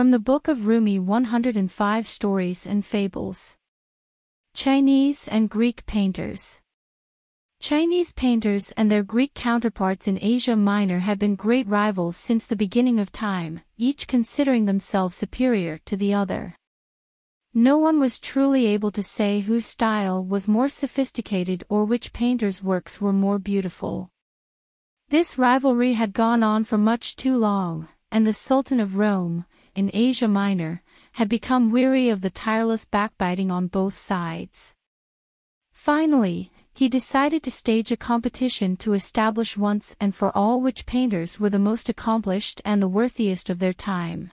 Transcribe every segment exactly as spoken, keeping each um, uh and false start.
From the Book of Rumi, one hundred five Stories and Fables. Chinese and Greek Painters. Chinese painters and their Greek counterparts in Asia Minor have been great rivals since the beginning of time, each considering themselves superior to the other. No one was truly able to say whose style was more sophisticated or which painter's works were more beautiful. This rivalry had gone on for much too long, and the Sultan of Rome, in Asia Minor, had become weary of the tireless backbiting on both sides. Finally, he decided to stage a competition to establish once and for all which painters were the most accomplished and the worthiest of their time.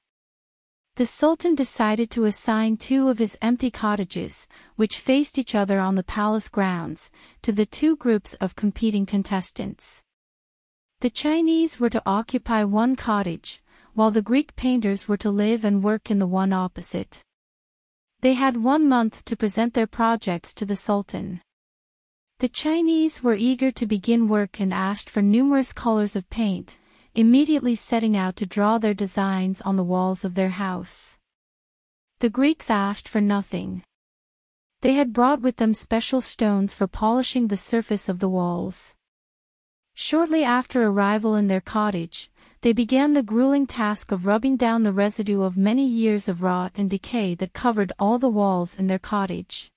The Sultan decided to assign two of his empty cottages, which faced each other on the palace grounds, to the two groups of competing contestants. The Chinese were to occupy one cottage, while the Greek painters were to live and work in the one opposite. They had one month to present their projects to the Sultan. The Chinese were eager to begin work and asked for numerous colors of paint, immediately setting out to draw their designs on the walls of their house. The Greeks asked for nothing. They had brought with them special stones for polishing the surface of the walls. Shortly after arrival in their cottage, they began the grueling task of rubbing down the residue of many years of rot and decay that covered all the walls in their cottage.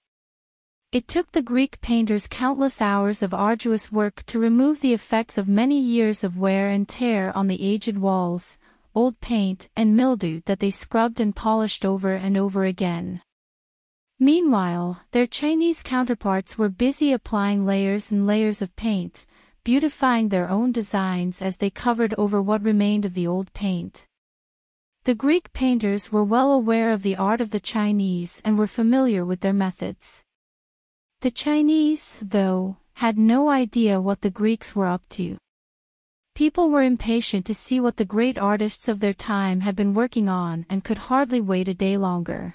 It took the Greek painters countless hours of arduous work to remove the effects of many years of wear and tear on the aged walls, old paint and mildew that they scrubbed and polished over and over again. Meanwhile, their Chinese counterparts were busy applying layers and layers of paint, beautifying their own designs as they covered over what remained of the old paint. The Greek painters were well aware of the art of the Chinese and were familiar with their methods. The Chinese, though, had no idea what the Greeks were up to. People were impatient to see what the great artists of their time had been working on and could hardly wait a day longer.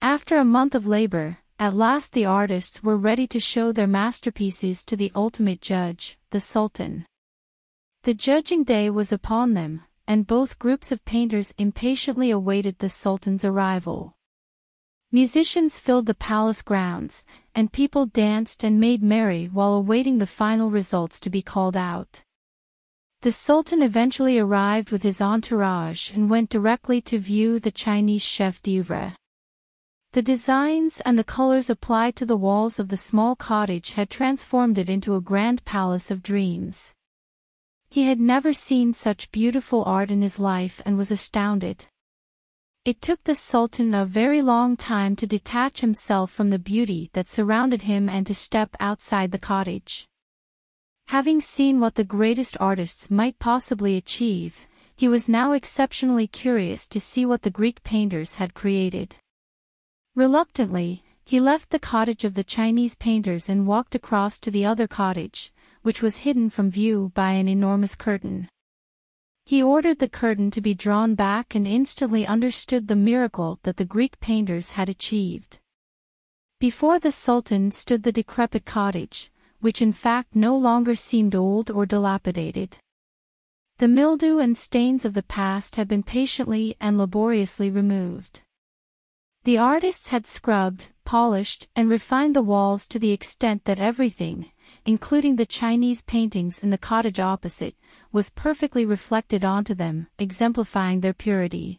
After a month of labor, at last the artists were ready to show their masterpieces to the ultimate judge, the Sultan. The judging day was upon them, and both groups of painters impatiently awaited the Sultan's arrival. Musicians filled the palace grounds, and people danced and made merry while awaiting the final results to be called out. The Sultan eventually arrived with his entourage and went directly to view the Chinese chef d'oeuvre. The designs and the colors applied to the walls of the small cottage had transformed it into a grand palace of dreams. He had never seen such beautiful art in his life and was astounded. It took the Sultan a very long time to detach himself from the beauty that surrounded him and to step outside the cottage. Having seen what the greatest artists might possibly achieve, he was now exceptionally curious to see what the Greek painters had created. Reluctantly, he left the cottage of the Chinese painters and walked across to the other cottage, which was hidden from view by an enormous curtain. He ordered the curtain to be drawn back and instantly understood the miracle that the Greek painters had achieved. Before the Sultan stood the decrepit cottage, which in fact no longer seemed old or dilapidated. The mildew and stains of the past had been patiently and laboriously removed. The artists had scrubbed, polished, and refined the walls to the extent that everything, including the Chinese paintings in the cottage opposite, was perfectly reflected onto them, exemplifying their purity.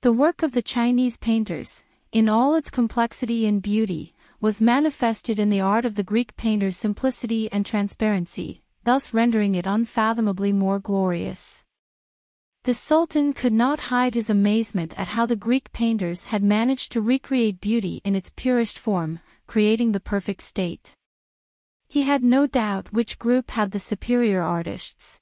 The work of the Chinese painters, in all its complexity and beauty, was manifested in the art of the Greek painter's simplicity and transparency, thus rendering it unfathomably more glorious. The Sultan could not hide his amazement at how the Greek painters had managed to recreate beauty in its purest form, creating the perfect state. He had no doubt which group had the superior artists.